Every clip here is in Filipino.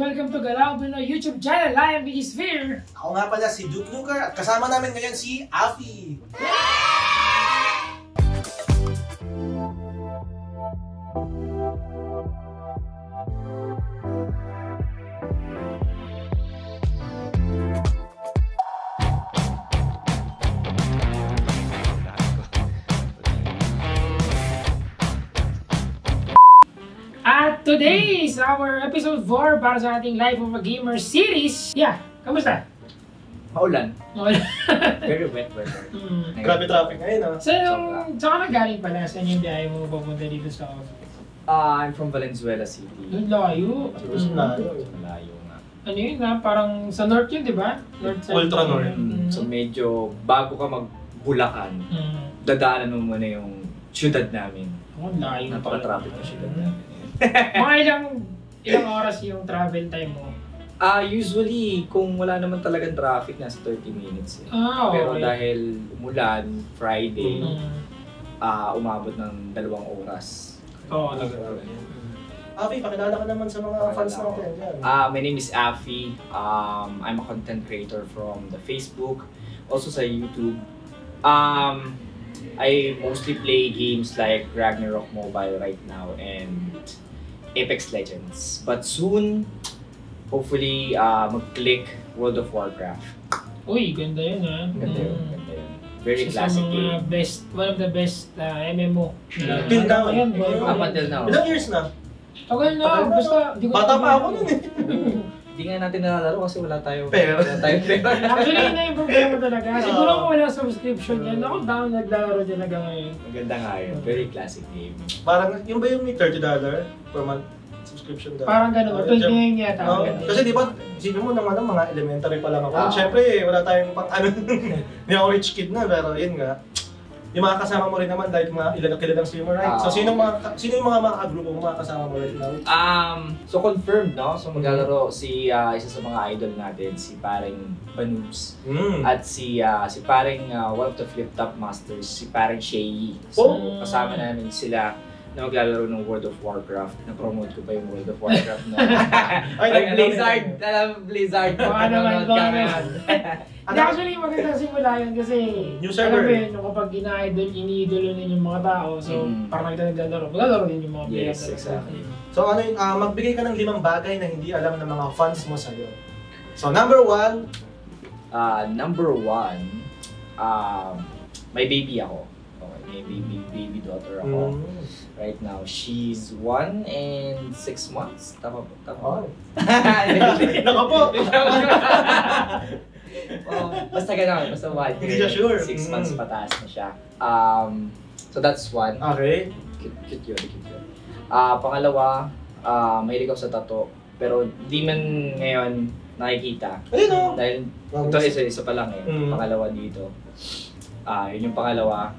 welcome to Galawang Pinoy YouTube channel. I am Biggie Sphere. Ako nga pala si Duke Nukem at kasama namin ngayon si Afi. Today is our episode 4 para sa ating Life of a Gamer series. Yeah, kamusta? Maulan. Maulan. Very wet weather. Grabe traffic ngayon, no? Saan ka galing pala? Saan yung biyahe mo papunta dito sa office? I'm from Valenzuela City. Layo. Layo nga. Ano yun na? Parang sa north yun, di ba? Ultra north. So medyo bago ka mag-Bulacan, dadaanan mo muna yung syudad namin. Oh, layo. Napaka-traffic na syudad namin. Mga ilang oras yung travel time mo? Usually, kung wala naman talagang traffic, nasa 30 minutes. Eh. Okay. Pero dahil umulan, Friday, umabot ng 2 oras. Oo, talaga. Afi, pakilala ka naman sa mga fans natin. My name is Afi. I'm a content creator from the Facebook, also sa YouTube. I mostly play games like Ragnarok Mobile right now and Apex Legends, but soon, hopefully, mag-click World of Warcraft. Uy, ganda yun ha? Ganda yun. Very classic game. One of the best MMO. Till now. Up until now. Ilang years na? Tagal na, basta. Bata pa ako nun eh. Hindi nga natin nalalaro kasi wala tayong pera. Actually, yun na yung problema talaga. Siguro kung wala subscription yan, ako down naglaro talaga ngayon. Maganda nga yun. Very classic game. Parang yung ba yung may $30? Per month subscription daw. Parang gano'n, $29 yata. Kasi di ba, sino mo naman ang mga elementary pa lang ako. Siyempre eh, wala tayong pang ano, hindi ako rich kid na, pero yun nga. Yung mga kasama mo rin naman, like mga kilalang streamer, right? So sino yung mga makakagrupo mo, mga kasama mo rin naman? So confirmed, no? So maglalaro si isa sa mga idol natin, si Paring Panoobs. At si Paring one of the flip-top masters, si Paring Shei. So kasama namin sila na maglalaro ng World of Warcraft. Na-promote ko pa yung World of Warcraft na... Ay, Blizzard! Alam, Blizzard! Baka naman, actually, maganda simula yun kasi... New server! Alam mo, kapag ini-idolo din yung mga tao, so parang maglalaro din yung mga players. Yes, exactly. So ano yun, magbigay ka ng 5 bagay na hindi alam ng mga fans mo sa'yo. So number one, may baby ako. Okay, baby daughter ako. Right now, she's 1 and 6 months. Tama ba? Nakapo! Basta gano'n, basta 1 and 6 months pataas na siya. So that's one. Okay. Cute yun. Pangalawa, mahilig ako sa tattoo. Pero di man ngayon nakikita. Ayun o! Dahil ito isa pa lang eh. Pangalawa dito. Yun yung pangalawa.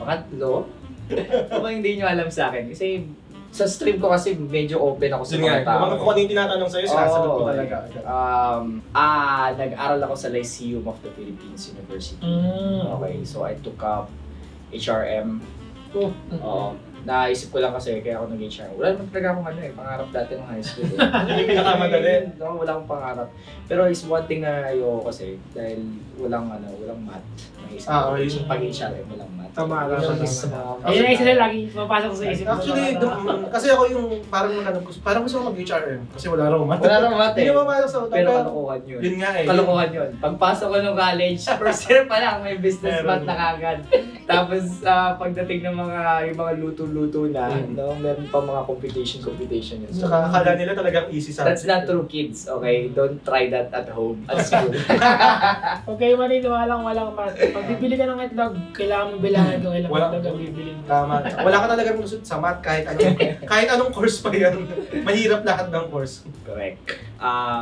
Pangatlo? Kung hindi nyo alam sa akin, kasi sa stream ko kasi medyo open ako sa mga tao. Kung ano yung tinatanong sa'yo, sinasagot ko talaga. Nag-aral ako sa Lyceum of the Philippines University. Okay, so I took up HRM. Naisip ko lang kasi kaya ako nag-HRM. Wala naman talaga akong pangarap dati ng high school. Hindi pinakamadali. Wala akong pangarap. Pero is one thing na ayoko kasi dahil walang math. Yung pag-HRM, walang math. Tama lang. Ayun na isa na lagi mapasok sa isip mo. Actually, kasi ako yung parang gusto ko mag-HRM kasi wala raw math. Wala raw math eh. Hindi mapasok sa utang. Pero kalukuhan yun. Yun nga eh. Kalukuhan yun. Pagpasok ko ng college, first year pa lang may business math na kagad. Tapos pagdating ng mga luto-luto na, meron pa mga competition yun. So akala nila talagang easy sa atin. That's not true, kids. Okay? Don't try that at home, at school. Okay, maniniwala kung walang math. Pag bibili ka ng itlog, kailangan mo bilangan kung ilang itlog ang bibili. Tama. Wala ka talagang lusot sa math kahit anong course pa yan. Mahirap lahat ng course. Correct.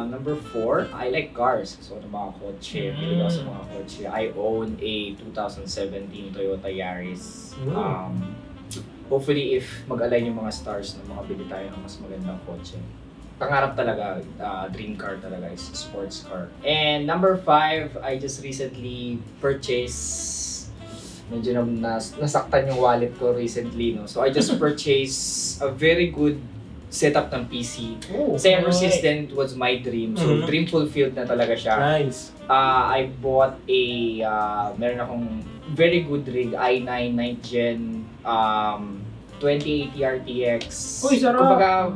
Number 4, I like cars. So mga kotse, bili ko sa mga kotse. I own a 2017 Toyota Yaris. Hopefully, if mag-align yung mga stars na makabili tayo ng mas magandang kotse. Pangarap talaga, dream car talaga is sports car. And number 5, I just recently purchased, medyo nasaktan yung wallet ko recently, no? So I just purchased a very good setup ng PC. Oh, kasi I'm resistant was my dream. So dream fulfilled na talaga siya. Nice. I bought a, meron akong very good rig, i9 9th gen, 2080 RTX. Uy, sarap! Kumbaga,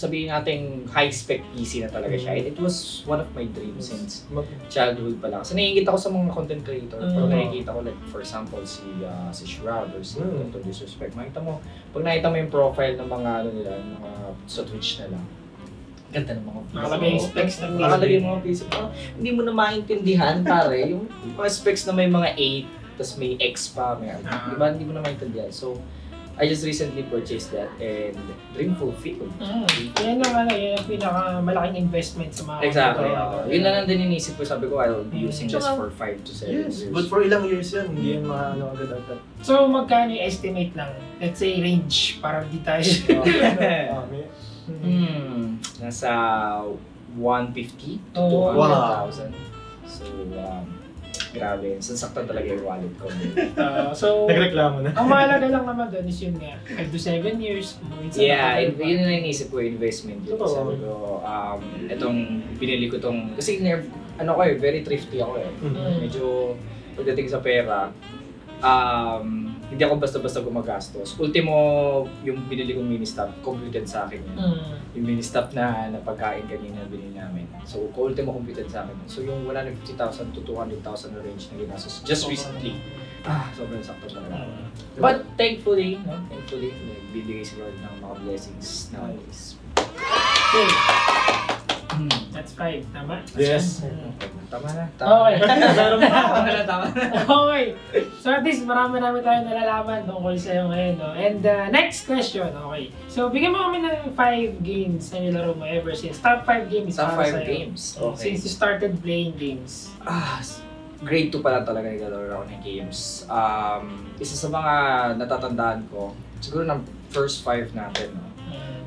sabihin natin high-spec PC na talaga siya. And it was one of my dreams since childhood pa lang. So naiingit ako sa mga content creator. Pag nakikita ko, like for example, si Shroud or si Don't Disrespect. Makita mo, pag nakita mo yung profile ng mga ano nila, mga sa Twitch na lang, ganda ng mga PC. Nakalagay yung specs na nakalagay yung mga PC. Hindi mo na maintindihan, pare. Yung mga specs na may mga 8, tapos may X pa. Diba? Hindi mo na maintindihan. So, I just recently purchased that and dream fulfilled. Yan ang pinakamalaking investment sa mga exactly. Yun lang din inisip ko, sabi ko, I'll be using this for 5 to 7 years. But for ilang years yan, hindi yung mga ano agad agad. So magkano yung estimate lang? Let's say range, para di tayo. Nasa 150 to 200,000. So, grabe, sasaktan talaga yung wallet ko. So, nagreklamo na. Ang mahalaga lang naman doon is yun nga, 5 to 7 years. Yeah, yun na inisip ko, investment yun. Sabi ko, itong binili ko itong, kasi ano ko eh, very thrifty ako eh. Medyo pagdating sa pera, hindi ako basta-basta gumagastos. Ultimo, yung binili kong mini-stop, computed sa akin yun. Yung mini-stop na napagkain kanina binili namin. So, ultimo, computed sa akin yun. So, yung 150,000 to 200,000 na range na ginastos just recently. Sobrang sakto talaga. But, thankfully, thankfully, nagbibigay si Lord ng mga blessings nowadays. Okay. That's 5, tama? Yes. Tama na. Okay. Okay. So at least marami tayong nalalaman tungkol sa'yo ngayon. And next question, okay. So bigyan mo kami ng 5 games na nilaro mo ever since. Top 5 games para sa'yo. Top 5 games? Okay. Since you started playing games. Grade 2 pa lang talaga naglalaro ako ng games. Isa sa mga natatandaan ko, siguro ng first 5 natin,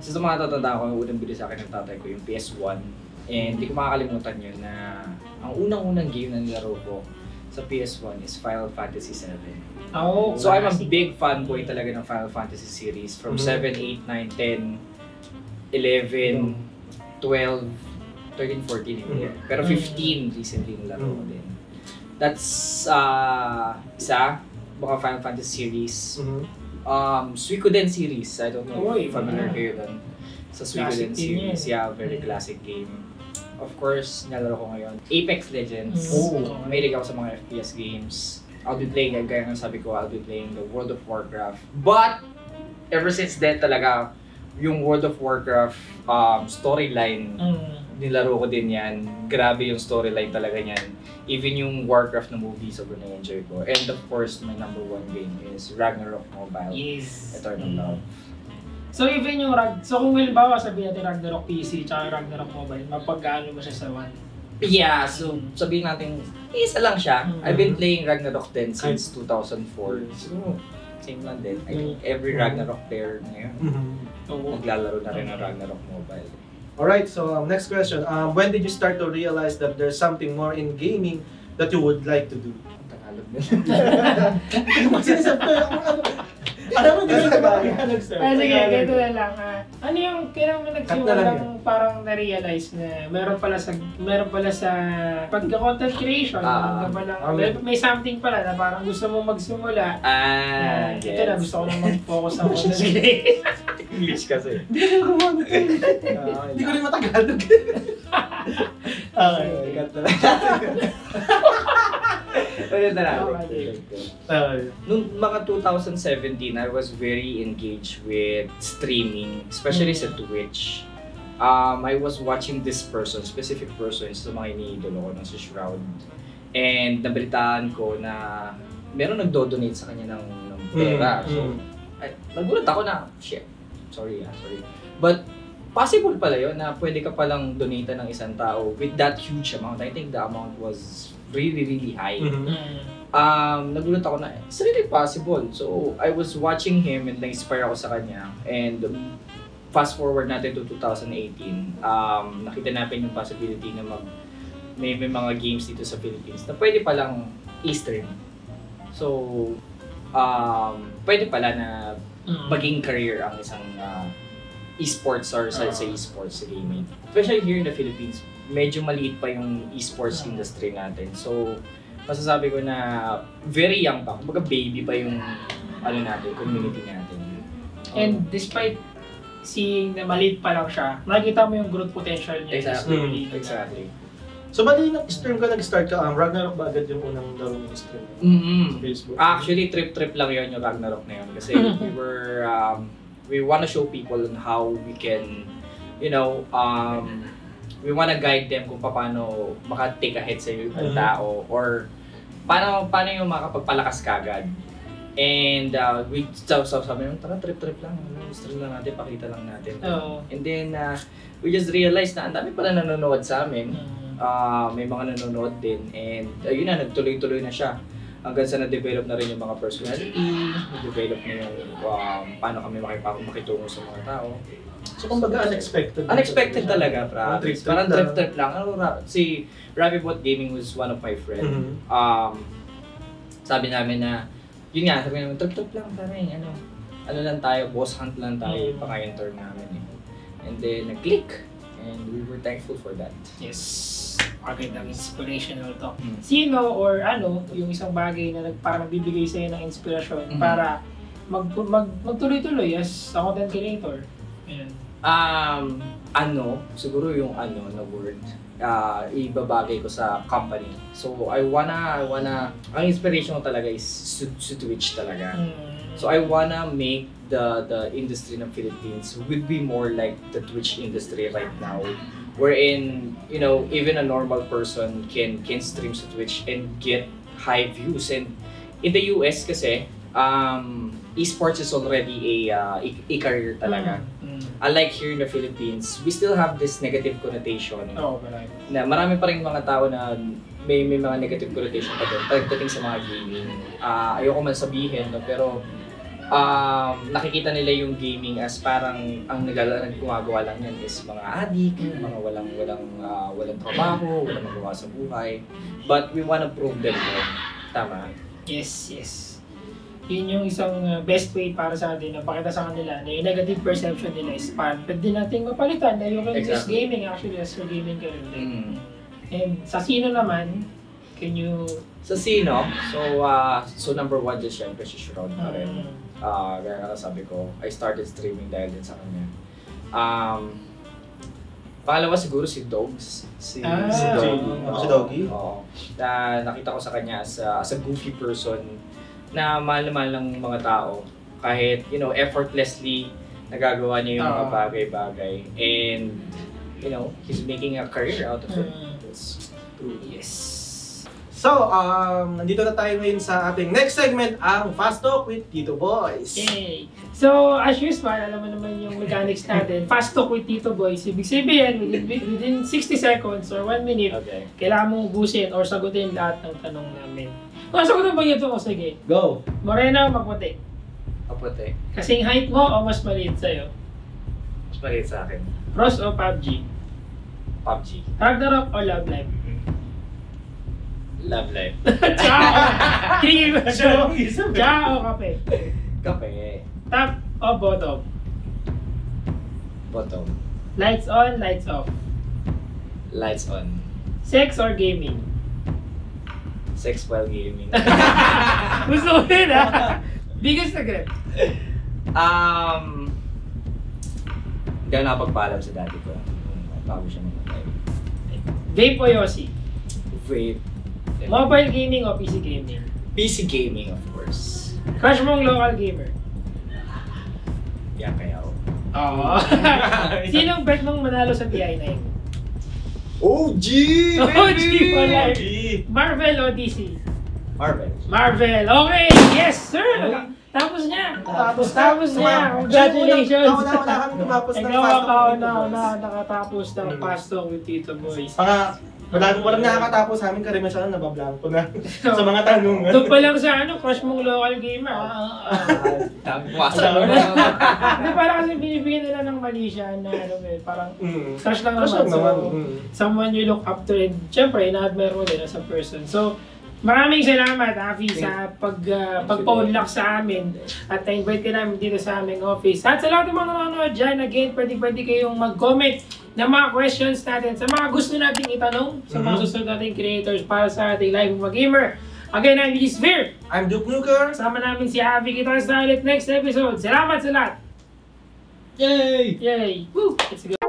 isa sa mga natatandaan ko, yung unang bili sa akin ng tatay ko, yung PS1. And hindi ko makakalimutan yun na ang unang-unang game na nilaro ko sa PS1 is Final Fantasy 7. Oh, so I'm a big fanboy talaga ng Final Fantasy series from 7, 8, 9, 10, 11, 12, 13, 14 yun. Pero 15 recently nilaro ko din. That's isa, baka Final Fantasy series. Suikoden series, I don't know if familiar kayo doon sa Suikoden series, very classic game. Of course, nalaro ko ngayon Apex Legends. Mahilig ako sa mga FPS games. I'll be playing, gaya ng sabi ko, I'll be playing the World of Warcraft. But, ever since then talaga, yung World of Warcraft storyline, nilaro ko din yan. Grabe yung storyline talaga yan. Even yung Warcraft na movie, sobrang na-enjoy ko. And of course, my number 1 game is Ragnarok Mobile. Yes. Eternal Love. So even yung kung halimbawa sabihin natin Ragnarok PC tsaka Ragnarok Mobile, mapagkaano mo siya sa 1? Yeah, so sabihin natin, isa lang siya. I've been playing Ragnarok din since 2004. So, same lang din. I think every Ragnarok player ngayon, naglalaro na rin ng Ragnarok Mobile. Alright, so next question. When did you start to realize that there's something more in gaming that you would like to do? Ang Tagalog na. Sinasab ko yung ano. Alam mo, hindi ko makakalog, sir. Sige, ganito na lang. Ano yung kailangan mo nagsimulang parang na-realize na meron pala sa pagka-content creation, may something pala na parang gusto mo magsimula. Ito na, gusto ko nang mag-focus sa content creation. English kasi. Hindi ko rin matagalog. Okay, cut na lang. Pagkat na natin. Noong mga 2017, I was very engaged with streaming, especially sa Twitch. I was watching this person, specific person, ito mga iniidolo ko ng si Shroud. And nabalitaan ko na meron nagdo-donate sa kanya ng pera. So, nagulat ako na, shit. Sorry. But possible pala yun na pwede ka palang donate ng isang tao with that huge amount. I think the amount was really high. Nagulat ako na, it's really possible. So I was watching him and na-inspire ako sa kanya. And fast forward natin to 2018, nakita natin yung possibility na may mga games dito sa Philippines na pwede palang i-stream. So, pwede pala na maging career ang isang esports or sa esports gaming. Especially here in the Philippines, medyo maliit pa yung esports industry natin. So, masasabi ko na very young pa, kumbaga baby pa yung ano natin, community natin. And despite seeing na maliit pa lang siya, nakikita mo yung growth potential niya. Exactly. Exactly. So, bali nag-stream ka, nag-start ka ang Ragnarok ba agad yung unang laro ng stream sa Facebook? Actually, trip-trip lang yun yung Ragnarok na yun. Kasi we wanna show people on how we can, you know, we wanna guide them kung paano maka-take ahead sa ibang tao or paano yung makapagpalakas kagad. And we sabi naman, tara trip-trip lang, stream lang natin, pakita lang natin. And then, we just realized na ang dami pala nanonood sa amin. May mga nanonood din and ayun na, nagtuloy-tuloy na siya hanggang sa na-develop na rin yung mga personality, na-develop na yung paano kami makitungo sa mga tao. So kumbaga unexpected. Unexpected talaga, promise. Parang trip-trip lang. Si Ravibot Gaming was one of my friend. Sabi namin na, yun nga, sabi namin, trip-trip lang parang, ano lang tayo, boss hunt lang tayo, paka-enter namin eh. And then, nag-click. And we were thankful for that. Yes. Magandang inspirational to. Sino or ano yung isang bagay na parang bibigay sa'yo ng inspirasyon para magtuloy-tuloy as a content creator? Ayan. Siguro yung na word, ibabagay ko sa company. So I wanna, ang inspiration ko talaga is Twitch talaga. So I wanna make the industry ng Philippines will be more like the Twitch industry right now, wherein even a normal person can stream sa Twitch and get high views. And in the US kasi, esports is already a career talaga. Unlike here in the Philippines, we still have this negative connotation. Na marami pa rin mga tao na may mga negative connotation pa din pagdating sa mga gaming. Ayoko man sabihin, pero nakikita nila yung gaming as parang ang gumagawa lang yan is mga adik, mga walang trabaho, walang magawa sa buhay. But we wanna prove them wrong. Tama? Yes. Yun yung isang best way para sa atin na pakita sa kanila na yung negative perception nila is pwede nating mapalitan na yung just gaming actually as your gaming career. And sa sino naman, can you... Sa sino? So number one just syempre si Shroud na rin. Gaya nakasabi ko, I started streaming dahil din sa kanya. Pangalawa siguro si Dogs. Si Doggy. Si Doggy? Oo. Nakita ko sa kanya as a goofy person na mahal lang ng mga tao kahit effortlessly nagagawa niya yung mga bagay-bagay and he's making a career out of it. Yes. So, nandito na tayo ngayon sa ating next segment, ang Fast Talk with Tito Boys. Yay! So, as usual, alam mo naman yung mechanics natin. Fast Talk with Tito Boys, ibig sabihin, within 60 seconds or 1 minute, kailangan mong ubusin or sagutin lahat ng tanong namin. Sagutin ba ito? Sige. Go! Morena o magputi? Magputi. Kasing height mo o mas maliit sa'yo? Mas maliit sa akin. Cross o PUBG? PUBG. Ragnarok o Love Live? Love life. Ciao! Cream! Ciao! Kape! Kape. Top o bottom? Bottom. Lights on, lights off? Lights on. Sex or gaming? Sex while gaming. Gusto ko yun ah! Biggest regret? Hindi ako nakapagpaalam sa dati ko. Bago siya naman. Vape o Yossi? Vape. Mobile gaming o PC gaming? PC gaming, of course. Crush mong local gamer? Yakayaw. Oo. Sinong bet mong manalo sa TI9? OG! OG for life! Marvel o DC? Marvel. Marvel. Okay! Yes, sir! Tapos niya! Tapos niya! Congratulations! Wala kami tumapos ng Fast Talk with Tito Boys. Nakatapos ng Fast Talk with Tito Boys. Walang nakakatapos sa amin, karima siya lang nabablanko na sa mga tanong. Doon pa lang sa crush mong local gamer. Wasal na. Hindi, parang kasi binibigyan nila ng mali siya na parang crush lang naman. Someone you look up to and syempre, na-admire mo din as a person. So, Maraming salamat, Afi, sa pagpa-unlock sa amin at na-invite ka namin dito sa aming office. At sa lahat ng mga nanonood dyan, again, pwede kayong mag-comment ng mga questions natin sa mga gusto natin itanong sa mga susunod nating creators para sa ating live mga gamer. Again, I'm Biggie Sphere. I'm Duke Nukem. Sama namin si Afi. Kita sa ulit next episode. Salamat sa lahat. Yay! Yay! Woo! Let's go!